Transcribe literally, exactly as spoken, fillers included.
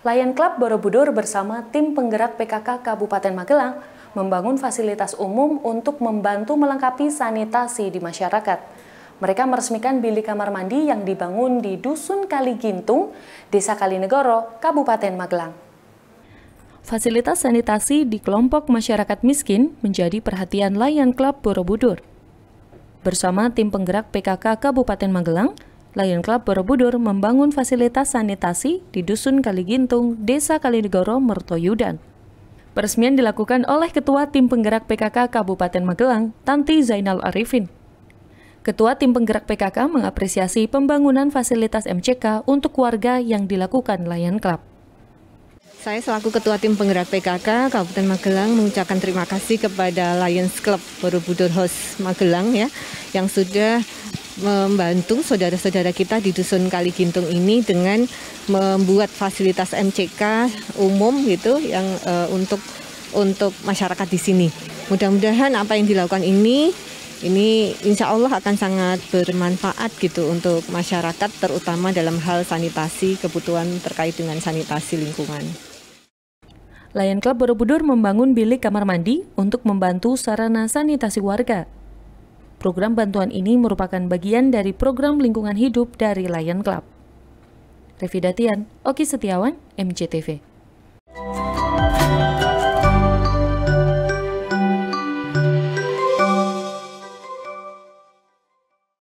Lions Club Borobudur bersama tim penggerak P K K Kabupaten Magelang membangun fasilitas umum untuk membantu melengkapi sanitasi di masyarakat. Mereka meresmikan bilik kamar mandi yang dibangun di Dusun Kaligintung, Desa Kalinegoro, Kabupaten Magelang. Fasilitas sanitasi di kelompok masyarakat miskin menjadi perhatian Lions Club Borobudur. Bersama tim penggerak P K K Kabupaten Magelang, Lions Club Borobudur membangun fasilitas sanitasi di Dusun Kaligintung, Desa Kalinegoro, Mertoyudan. Peresmian dilakukan oleh Ketua Tim Penggerak P K K Kabupaten Magelang, Tanti Zainal Arifin. Ketua Tim Penggerak P K K mengapresiasi pembangunan fasilitas M C K untuk warga yang dilakukan Lions Club. Saya selaku Ketua Tim Penggerak P K K Kabupaten Magelang mengucapkan terima kasih kepada Lions Club Borobudur Host Magelang ya yang sudah membantu saudara-saudara kita di Dusun Kaligintung ini dengan membuat fasilitas M C K umum gitu yang uh, untuk untuk masyarakat di sini. Mudah-mudahan apa yang dilakukan ini ini insya Allah akan sangat bermanfaat gitu untuk masyarakat terutama dalam hal sanitasi kebutuhan terkait dengan sanitasi lingkungan. Lions Club Borobudur membangun bilik kamar mandi untuk membantu sarana sanitasi warga. Program bantuan ini merupakan bagian dari program lingkungan hidup dari Lions Club. Revidatian, Oki Setiawan, M C T V.